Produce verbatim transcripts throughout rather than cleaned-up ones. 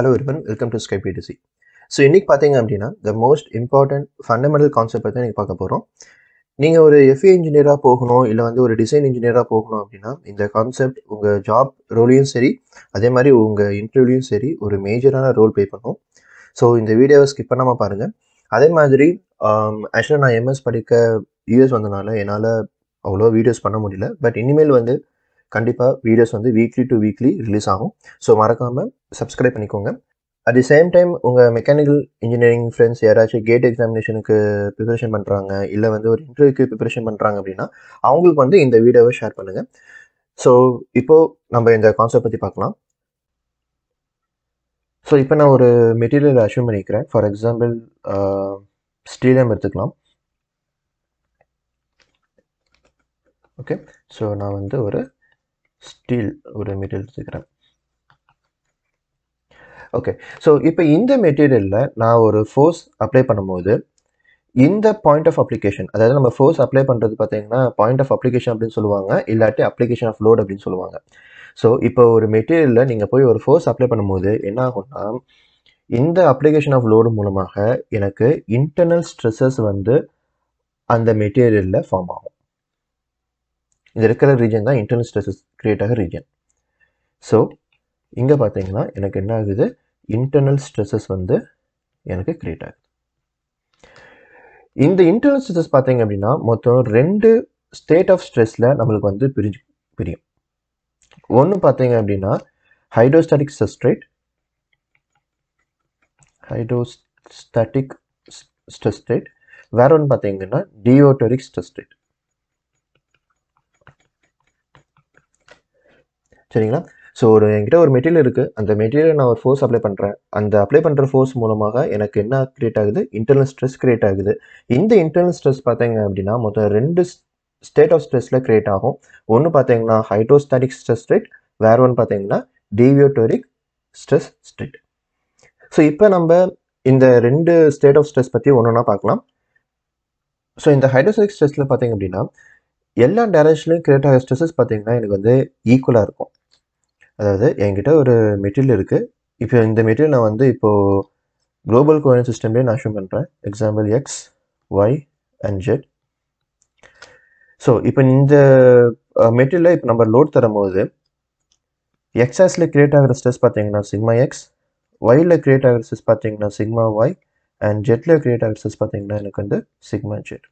Hello everyone, welcome to Skype G T C. So இன்னைக்கு பாத்தீங்க அப்படினா the most important fundamental concept பத்தி நீங்க பார்க்க போறோம். நீங்க ஒரு F A இன்ஜினியரா போகணும் இல்ல வந்து ஒரு டிசைன் இன்ஜினியரா போகணும் அப்படினா இந்த கான்செப்ட் உங்க ஜாப் ரோலியும் சரி அதே மாதிரி உங்க இன்டர்வியூலயும் சரி ஒரு மேஜரான ரோல் ப்ளே பண்ணும். சோ இந்த வீடியோவை ஸ்கிப் பண்ணாம பாருங்க. அதே மாதிரி ஆக்சுவலா நான் M S படிக்க U S வந்தனால என்னால அவ்வளோ வீடியோஸ் பண்ண முடியல. பட் இனிமேல் வந்து Kandipa videos on the weekly to weekly release. So subscribe panikonga. At the same time, unga mechanical engineering friends yarachi gate examination preparation panranga, illa vandu or interview preparation panranga appadina, avangalukku vandu indha video va share pannunga. So ipo namba indha concept pathi paakalam. So ipo na or material assume panikiren. For example, uh, steel am eduthukalam. Okay, so na vandu or steel or material. Okay, so if in the material na or force apply பண்ணும்போது இந்த point of application, அதாவது நம்ம force apply பண்றது பாத்தீங்கன்னா point of application அப்படினு சொல்லுவாங்க இல்லாட்டி application of load அப்படினு சொல்லுவாங்க. So இப்போ ஒரு மெட்டீரியல்ல நீங்க போய் ஒரு force apply பண்ணும்போது என்ன ஆகும்னா இந்த application of load மூலமாக எனக்கு internal stresses வந்து அந்த மெட்டீரியல்ல form ஆகும். The recurrent region the internal stresses create a region. So, inga pathina, enakena internal stresses on the enaka create. In the internal stresses pathing abdina, moto rend state of stress la namalgon the period. One pathing abdina, hydrostatic substrate, hydrostatic stress state, where one pathing deoteric stress state. So, ஒரு என்கிட்ட ஒரு material இருக்கு அந்த material நான் ஒரு force apply பண்றேன் அந்த apply பண்ற ஃபோர்ஸ் மூலமாக எனக்கு என்ன கிரியேட் ஆகுது இன்டர்னல் ஸ்ட்ரெஸ் கிரியேட் ஆகுது இந்த இன்டர்னல் ஸ்ட்ரெஸ் பாத்தீங்க அப்படினா மொத்தம் ரெண்டு ஸ்டேட் ஆஃப் ஸ்ட்ரெஸ்ல கிரியேட் ஆகும் ஒன்னு பாத்தீங்கன்னா ஹைட்ரோஸ்டாடிக் ஸ்ட்ரெஸ் ஸ்டேட் வேற ஒன்னு பாத்தீங்கன்னா டிவியோட்டோரிக் ஸ்ட்ரெஸ் ஸ்டேட் சோ இப்போ நம்ம இந்த ரெண்டு ஸ்டேட் ஆஃப் ஸ்ட்ரெஸ் பத்தி ஒண்ணா பார்க்கலாம் சோ இந்த ஹைட்ரோஸ்டாடிக் ஸ்ட்ரெஸ்ல பாத்தீங்க அப்படினா எல்லா டைரக்ஷன்லயும் கிரியேட் ஆகிற ஸ்ட்ரெஸஸ் பாத்தீங்கன்னா எனக்கு வந்து ஈக்குவலா இருக்கும் அதாவது என்கிட்ட ஒரு மெட்டீரியல் இருக்கு இப்போ இந்த மெட்டீரியல் நான் வந்து இப்போ குளோபல் கோஆர்டினேட் சிஸ்டம்லயே நான் அசூம் பண்றேன் example x y and z so இப்போ இந்த மெட்டீரியல்ல இப்போ நம்ம லோட் தரும்போது x ஆக்ஸிஸ்ல கிரியேட் ஆகிற ஸ்ட்ரெஸ் பாத்தீங்கன்னா சிக்மா x y ல கிரியேட் ஆகிற ஸ்ட்ரெஸ் பாத்தீங்கன்னா சிக்மா y and z ல கிரியேட் ஆகிற ஸ்ட்ரெஸ் பாத்தீங்கன்னா எனக்கு வந்து சிக்மா z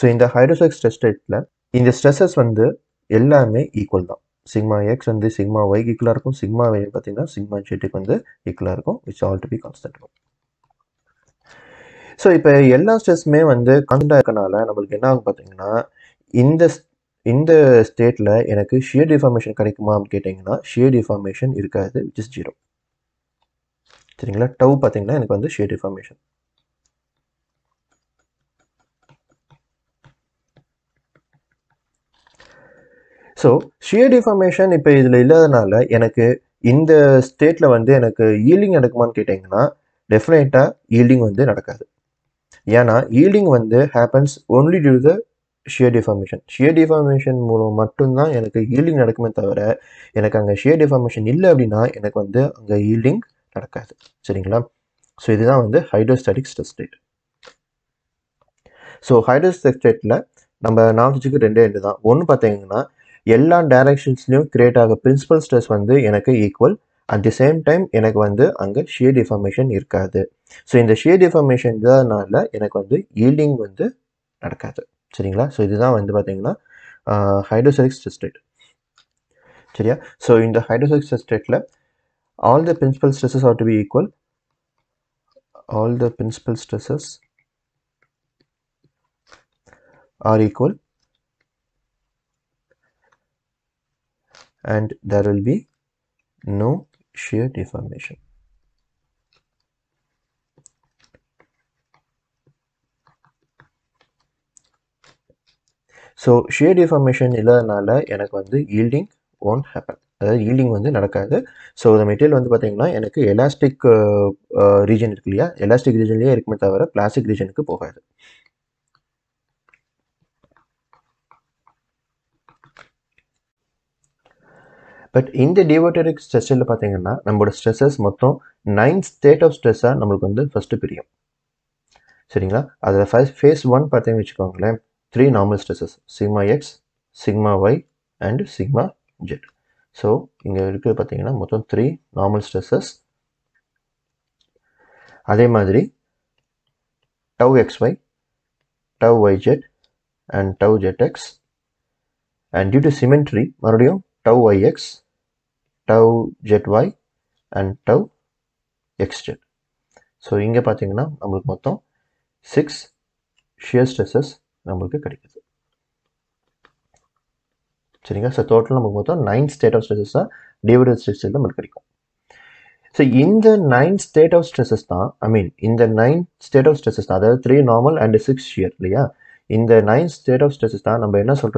சோ இந்த ஹைட்ரோஸ்டாடிக் ஸ்ட்ரெஸ் ஸ்டேட்ல இந்த ஸ்ட்ரெஸஸ் வந்து எல்லாமே ஈக்குவல் தான் sigma x and the sigma y equal are sigma y pathina sigma z equal are which all to be constant so ipo ella stress me vande constant akanala namalku enna aagum pathina inda inda state la enakku shear deformation kedaikuma appo kettingna shear deformation irukadhu which is zero seringala tau pathina enakku vande shear deformation so shear deformation இப்ப இதுல இல்லதனால எனக்கு இந்த ஸ்டேட்ல வந்து எனக்கு yielding நடக்குமான்னு கேட்டிங்கன்னா டெஃபினட்டா yielding வந்து நடக்காது ஏனா yielding வந்து happens only due to the shear deformation shear deformation மூலம் மட்டும் தான் எனக்கு yielding நடக்குமே தவிர எனக்கு அங்க shear deformation இல்ல அப்படினா எனக்கு வந்து அங்க yielding நடக்காது சரிங்களா சோ இதுதான் வந்து hydrostatic stress state so hydrostatic stateல நம்ம நாலஜிக்கு ரெண்டே ரெண்டு தான் ஒன்னு பாத்தீங்கன்னா எல்லா டைரக்ஷன்ஸ்லயும் கிரியேட் ஆக பிரின்சிபல் ஸ்ட்ரெஸ் வந்து எனக்கு equal at the same time எனக்கு வந்து அங்க ஷியர் டிஃபார்மேஷன் இருக்காது ஸோ இந்த ஷியர் டிஃபார்மேஷன் தானால எனக்கு வந்து ஈல்டிங் வந்து நடக்காது சரிங்களா ஸோ இதுதான் வந்து பார்த்தீங்கன்னா ஹைட்ரோஸ்டாடிக் ஸ்ட்ரெஸ் ஸ்டேட் சரியா ஸோ இந்த ஹைட்ரோஸ்டாடிக் ஸ்ட்ரெஸ் ஸ்டேட்ல all the principal stresses are to be equal all the principal stresses are equal and there will be no shear deformation so shear deformation illadanaala enakku vandu yielding won't happen adha yielding vandu nadakadhu so the material vandu pathina enakku elastic uh, uh, region irukliya elastic region liye irukkum thavara plastic region ku pogadhu But in the deviatoric stress, we have stresses nine state of stress first period. So, phase one three normal stresses, sigma x, sigma y, and sigma z. So, three normal stresses. Adhe tau xy, tau yz, and tau zx. And due to symmetry, tau yx, tau zy, and tau xz. So, inge pathina, six shear stresses. So, total nine state of stresses are divided stress. So, in the nine state of stresses, I mean, in the nine state of stresses, there are three normal and six shear. In the nine state of stresses, we have stress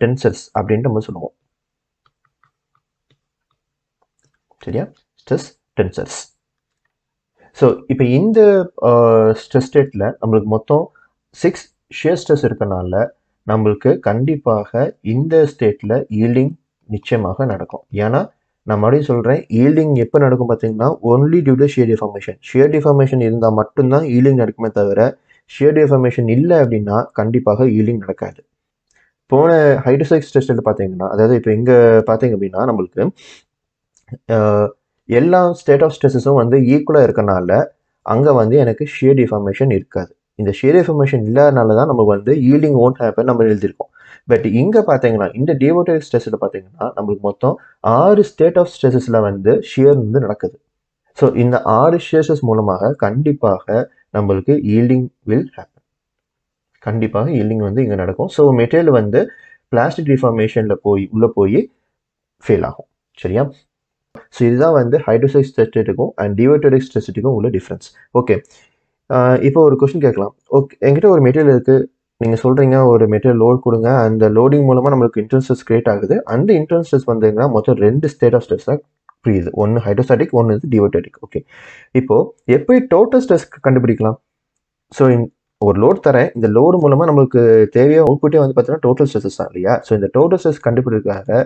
tensors. Stress tensors. So, in the uh, stress state, we have six shear stress irukkanala namalku kandipaga indha state la yielding nichayamaga nadakkum yana na mari solren yielding eppa nadakkum pathina only due to shear deformation shear deformation irundha mattum dhaan yielding nadukume thavira shear deformation illa appadina kandipaga yielding nadakkaadhu pona hydrostatic stress la pathina adhaadu ipo inga pathinga appadina namalku ella state of stresses um vandu equal ah irukkanala anga vandu enakku shear deformation irukkaadhu. In the shear deformation, yielding won't happen. But in the deviatoric stress, our state of stresses is shear. So, in the R shear stress, yielding will happen. Yielding so, material is plastic deformation fail. So, this is the hydrostatic stress and deviatoric stress difference. Okay. Uh, now a question okay, engittu or material irukku neenga solreenga or material load kudunga and the loading moolama namakku internal stress create agudhu and the internal stress vandengna motha rendu state of stress create one hydrostatic one is deviatoric okay ipo eppoi total stress kandupidikalam so in or load thara inda load moolama namakku thevaiya output e vandu pathina total stresses alliya so inda total stress kandupidikaga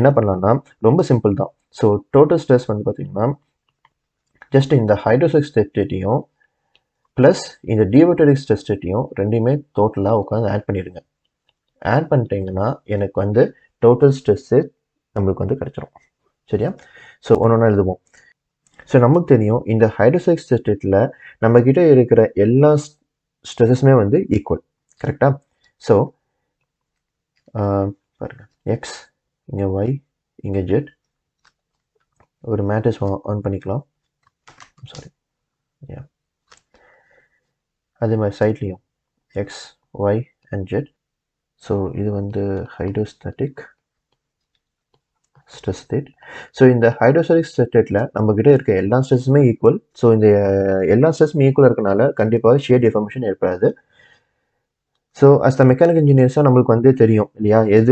enna pannalana romba simple da so total stress vandu pathina just in the hydrostatic state ettiyo plus in the deviatoric stress state rendime total ah ukku add pannirunga add pannitengna enakku vandu total stress namakku vandu kadichirum seriya so onona eluduvom so namakku theriyum in the hydrostatic stress state la namakitta irukra ella stresses me vandu equal correct ah so uh, x inga y inga z or matrix on pannikalam I'm sorry yeah my side Leo. X, Y, and Z. So, this is the hydrostatic stress state. So, in the hydrostatic stress state, we have all stresses equal. So, in the all stresses equal, we have shear deformation. So, as the mechanical engineers, we know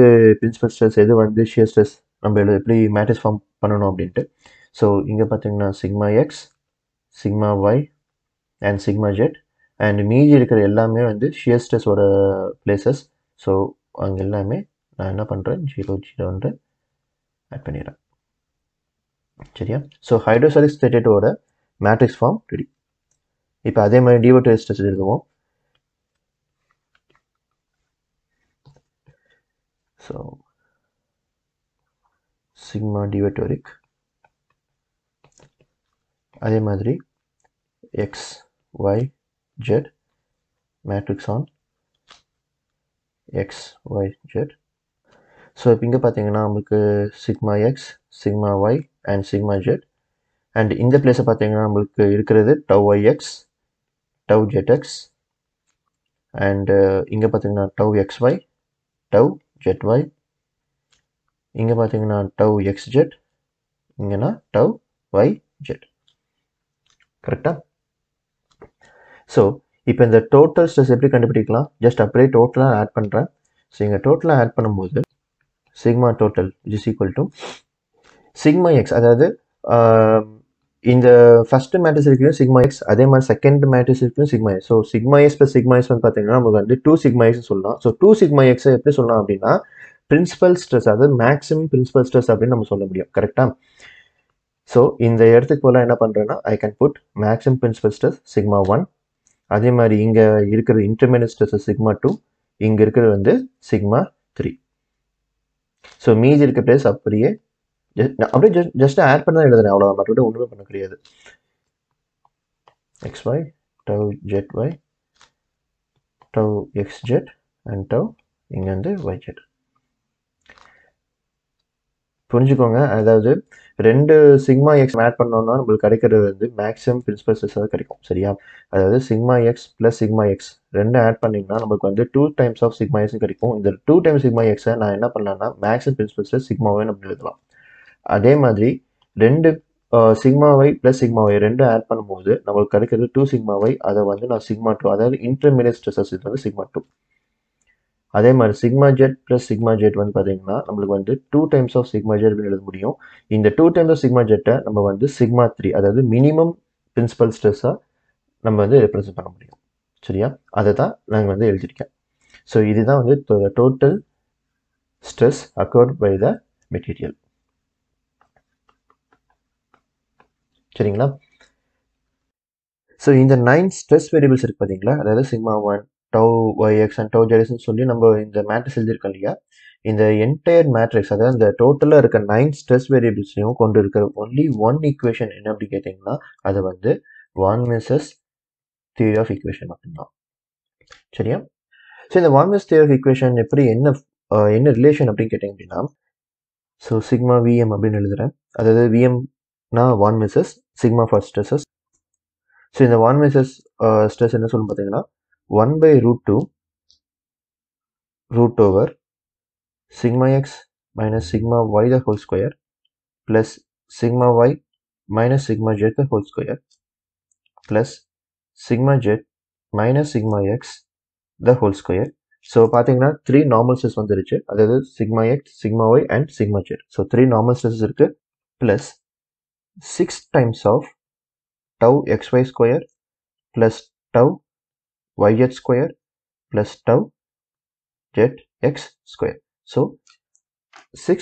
the principal stress, the shear stress, we have to matrix form. So, here we have sigma x, sigma y, and sigma z. And meiji irukra ellame vandu shear stress oda places so anga ellame na enna pandren zero zero endra add pannira seriya so hydrostatic state oda matrix form ready ipo adhe mari deviatoric stress eduvom so sigma deviatoric adhe madri x y Z matrix on X, Y, Z. So, if you look at sigma X, sigma Y, and sigma Z, and in the place of tau yx, tau zx, and uh, tau xy, tau zy, tau xz, tau yz. Correct? Huh? So, if the total stress just apply total and add pandra. So, inga total add pannumbodhu sigma total which is equal to sigma x adhaadu uh, in the first matrix sigma x adhe mari second matrix sigma x. So, sigma x plus sigma x two sigma x. So, two sigma x principal stress, that is maximum principal stress abdinu correct. So இந்த இடத்துக்கு போல என்ன பண்றேன்னா I can put maximum principal stress sigma one, அதே மாதிரி இங்க இருக்கிற intermediate stress sigma two, இங்க இருக்கிறது வந்து sigma three. So மீதி இருக்க place அப்படியே அப்படியே just just add பண்ணா எழுதுறேன் அவ்வளவுதான், மற்றபடி ஒண்ணுமே பண்ண முடியாது. xy tau zy tau xz and tau இங்க வந்து yz. புரிஞ்சுக்கோங்க, அதாவது ரெண்டு sigma x add பண்ணோம்னா நமக்கு கிடைக்கிறது வந்து maximum principal stress கிடைக்கும் சரியா. அதாவது sigma x plus sigma x ரெண்டு add பண்ணீங்கன்னா நமக்கு வந்து two times of sigma x கிடைக்கும். இந்த two times sigma x நான் என்ன பண்ணலாம்னா maximum principal stress sigma y அப்படி எழுதலாம். அதே மாதிரி ரெண்டு sigma y plus sigma y ரெண்டு add பண்ணும்போது நமக்கு கிடைக்கிறது two sigma y, அதை வந்து நான் sigma two, அதாவது intermediate stresses இது வந்து sigma two. அதே மாதிரி sigma z plus sigma z வந்து பாத்தீங்கன்னா நமக்கு வந்து two times of sigma z அப்படி எழுத முடியும். இந்த two times of sigma z நம்ம வந்து sigma three, அதாவது மினிமம் பிரின்சிபல் ஸ்ட்ரெஸ்ஸா நம்ம வந்து ரெப்ரசன்ட் பண்ண முடியும் சரியா. அதை தான் நான் வந்து எழுதிருக்கேன். ஸோ இதுதான் வந்து total stress occurred by the material சரிங்களா. ஸோ இந்த நைன் ஸ்ட்ரெஸ் வேரியபிள்ஸ் இருக்கு பாத்தீங்களா, அதாவது sigma one tau yx and tau jx னு சொல்லி நம்ம இந்த மேட்ரிக்ஸ் எழுதிருக்கோம் இல்லையா. இந்த என்டையர் மேட்ரிக்ஸ், அதாவது இந்த டோட்டலாக இருக்க நைன் ஸ்ட்ரெஸ் வேரியபிள்ஸையும் கொண்டு இருக்கிற ஒன்லி ஒன் ஈக்குவேஷன் என்ன அப்படி கேட்டிங்கன்னா அது வந்து von Mises theory of equation மட்டும்தான் சரியா. ஸோ இந்த von Mises theory of equation எப்படி என்ன என்ன ரிலேஷன் அப்படின்னு கேட்டிங்க அப்படின்னா, ஸோ சிக்மா விஎம் அப்படின்னு எழுதுகிறேன், அதாவது விஎம்னா von Mises sigma for stresses. So இந்த வான் மிசஸ் ஸ்ட்ரெஸ் என்ன சொல்லணும் பார்த்தீங்கன்னா one by root two root over sigma x minus sigma y the whole square plus sigma y minus sigma z the whole square plus sigma z minus sigma x the whole square. So பாத்தீங்கன்னா three normal stresses வந்துருச்சு, அதாவது sigma x, sigma y and sigma z. So three normal stresses இருக்கு plus six times of tau xy square plus tau yz square plus tau zx square. So six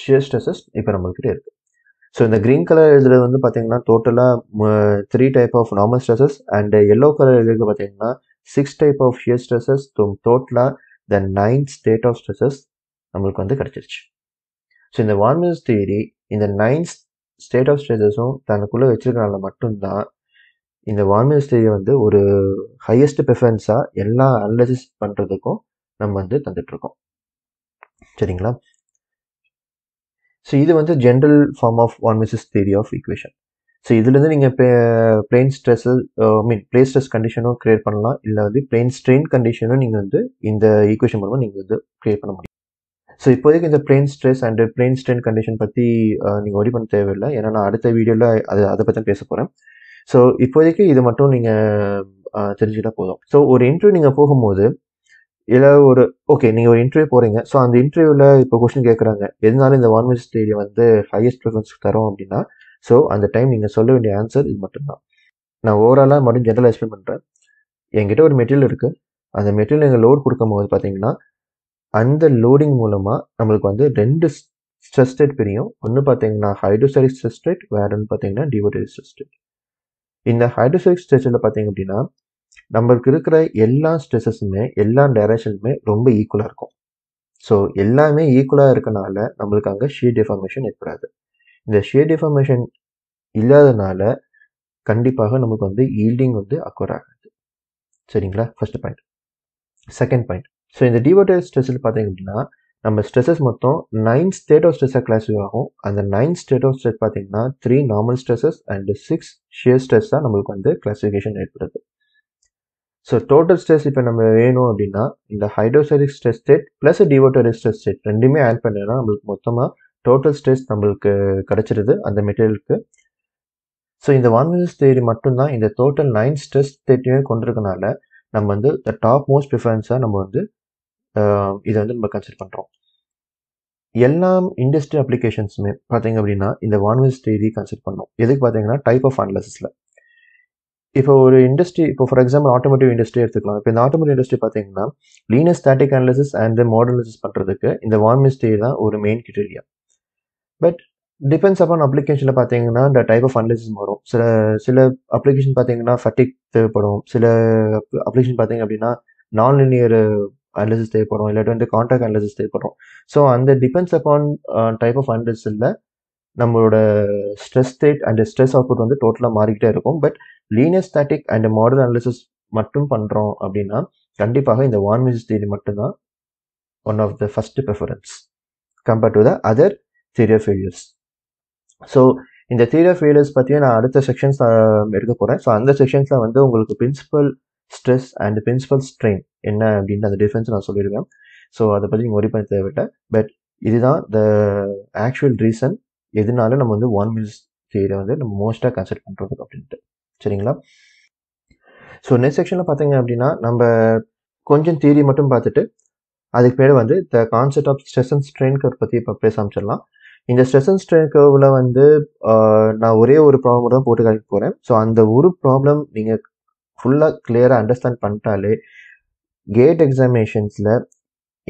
shear stresses இப்போ நம்மளுக்கு இருக்கு. So இந்த green colour எழுதுறது வந்து பார்த்தீங்கன்னா டோட்டலாக three type of normal stresses and yellow colour எழுதுறது பார்த்தீங்கன்னா six type of shear stresses. So டோட்டலாக the nine state of stresses நம்மளுக்கு வந்து கிடைச்சிருச்சு. ஸோ இந்த வான் மிசஸ் தியரி இந்த நைன் ஸ்டேட் ஆஃப் ஸ்ட்ரெஸஸும் தனக்குள்ளே வச்சிருக்கனால மட்டும்தான் இந்த வான் மிசஸ் தியரி வந்து ஒரு ஹையஸ்ட் ப்ரிஃபரன்ஸாக எல்லா அனலைசிஸ் பண்ணுறதுக்கும் நம்ம வந்து தந்துட்டுருக்கோம் சரிங்களா. ஸோ இது வந்து general form of von Mises theory of equation. So இதுலேருந்து நீங்கள் plane stress I mean plane stress கண்டிஷனும் க்ரியேட் பண்ணலாம், இல்லை வந்து பிளேன் ஸ்ட்ரெயின் கண்டிஷனும் நீங்கள் வந்து இந்த ஈக்குவேஷன் மூலமாக நீங்கள் வந்து க்ரியேட் பண்ண முடியும். ஸோ இப்போதைக்கு இந்த plane stress and plane strain condition பற்றி நீங்கள் ஒரி பண்ண தேவையில்லை, ஏன்னா நான் அடுத்த வீடியோவில் அதை அதை பற்றி பேச போகிறேன். ஸோ இப்போதைக்கு இது மட்டும் நீங்கள் தெரிஞ்சுக்கிட்டா போதும். ஸோ ஒரு இன்டர்வியூ நீங்கள் போகும்போது ஏதாவது ஒரு ஓகே நீங்கள் ஒரு இன்டர்வியூ போகிறீங்க, ஸோ அந்த இன்டர்வியூவில் இப்போ கொஸ்டின் கேட்குறாங்க எதனாலும் இந்த வான் மிசஸ் தியரி வந்து ஹையஸ்ட் ப்ரிஃபரன்ஸ் தரும் அப்படின்னா, ஸோ அந்த டைம் நீங்கள் சொல்ல வேண்டிய ஆன்சர் இது மட்டும்தான். நான் ஓவராலாக மட்டும் ஜென்ரலாக எக்ஸ்பிளைன் பண்ணுறேன். என்கிட்ட ஒரு மெட்டீரியல் இருக்குது, அந்த மெட்டீரியல் நீங்கள் லோட் கொடுக்கும் போது பார்த்தீங்கன்னா அந்த லோடிங் மூலமாக நம்மளுக்கு வந்து ரெண்டு ஸ்ட்ரெஸ் ஸ்டேட் பிரியும். ஒன்று பார்த்தீங்கன்னா ஹைட்ரோஸ்டாடிக் ஸ்ட்ரெஸ் ஸ்டேட், வேறு ஒன்று பார்த்தீங்கன்னா டிவோடெட் ஸ்ட்ரெஸ் ஸ்டேட். இந்த ஹைட்ரோஸ்டாடிக் ஸ்ட்ரெஸ்ல பார்த்தீங்க அப்படின்னா நம்மளுக்கு இருக்கிற எல்லா ஸ்ட்ரெஸ்ஸஸுமே எல்லா டைரக்ஷனுமே ரொம்ப ஈக்குவலாக இருக்கும். ஸோ எல்லாமே ஈக்குவலாக இருக்கனால நம்மளுக்கு அங்கே ஷியர் டிஃபார்மேஷன் ஏற்படாது. இந்த ஷியர் டிஃபார்மேஷன் இல்லாதனால கண்டிப்பாக நமக்கு வந்து ஈல்டிங் வந்து அக்வர் ஆகாது சரிங்களா. First point. Second point, so இந்த டிவோடெட் ஸ்ட்ரெஸ்ல பார்த்தீங்க அப்படின்னா நம்ம ஸ்ட்ரெஸ்ஸஸ் மொத்தம் நைன் ஸ்டேட் ஆஃப் ஸ்ட்ரெஸ்ஸாக கிளாஸிஃபை ஆகும். அந்த நைன் ஸ்டேட் ஆஃப் ஸ்ட்ரெஸ் பார்த்தீங்கன்னா three normal stresses and six shear stress தான் நம்மளுக்கு வந்து கிளாஸிஃபிகேஷன் ஏற்படுது. ஸோ டோட்டல் ஸ்ட்ரெஸ் இப்போ நம்ம வேணும் அப்படின்னா இந்த hydrostatic stress state plus deviated stress state ரெண்டுமே ஆட் பண்ணா நம்மளுக்கு மொத்தமாக டோட்டல் ஸ்ட்ரெஸ் நம்மளுக்கு கிடைச்சிருது அந்த மெட்டீரியலுக்கு. ஸோ இந்த வான் மிசஸ் தியரி மட்டும்தான் இந்த டோட்டல் நைன் ஸ்ட்ரெஸ் ஸ்டேட்டையும் கொண்டிருக்கனால நம்ம வந்து த டாப் மோஸ்ட் ப்ரிஃபரன்ஸாக நம்ம வந்து இதை வந்து நம்ம கன்சிடர் பண்ணுறோம். எல்லா இண்டஸ்ட்ரி அப்ளிகேஷன்ஸுமே பார்த்தீங்க அப்படின்னா இந்த வான் மிசஸ் தியரி கன்சிடர் பண்ணோம். எதுக்கு பார்த்தீங்கன்னா டைப் ஆஃப் அனாலிசிஸில் If our industry, for example, automotive industry, if the automotive industry, linear static analysis and the model analysis in the Von Mises is the main criteria. But depends upon application, the type of analysis more. So, application fatigue, so application non-linear analysis, contact analysis. So, and that depends upon uh, type of analysis. Stress state and stress output on the total market, but linear static and model analysis mattum pandrom appadina kandipaga in the Von Mises theory mattum da one of the first preference compared to the other theory of failures. So in the theory of failures pathiya na adutha sections edukka poren. So and the sections la vandu ungalku principal stress and principal strain enna appadina the difference na solliruven. So adha pathi worry panna thevilla, but idhaan the actual reason எதுனால நம்ம வந்து Von Mises theory வந்து நம்ம மோஸ்டா consider பண்றதுக்கு அப்படிட்டு சரிங்களா. So next செக்ஷன்ல பாத்தீங்க அப்படினா நம்ம கொஞ்சம் தியரி மட்டும் பார்த்துட்டு அதுக்கு பேரு வந்து the concept of stress and strain curve பத்தி பேச ஆரம்பிச்சலாம். இந்த stress and strain curveல வந்து நான் ஒரே ஒரு ப்ராப்ளம் தான் போட்டு காமிக்க போறேன். சோ அந்த ஒரு ப்ராப்ளம் நீங்க ஃபுல்லா கிளியரா அண்டர்ஸ்டாண்ட் பண்ணிட்டாலே கேட் எக்ஸாமினேஷன்ஸ்ல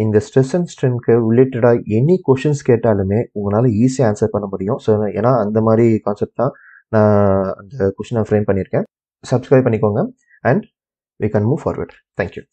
in the stress and strain curve related to any questions கேட்டாலுமே உங்களால ஈஸி ஆன்சர் பண்ண முடியும். ஸோ ஏன்னா அந்த மாதிரி கான்செப்ட் தான் நான் அந்த கொஸ்டினை ஃப்ரேம் பண்ணியிருக்கேன். சப்ஸ்கிரைப் பண்ணிக்கோங்க and we can move forward. Thank you.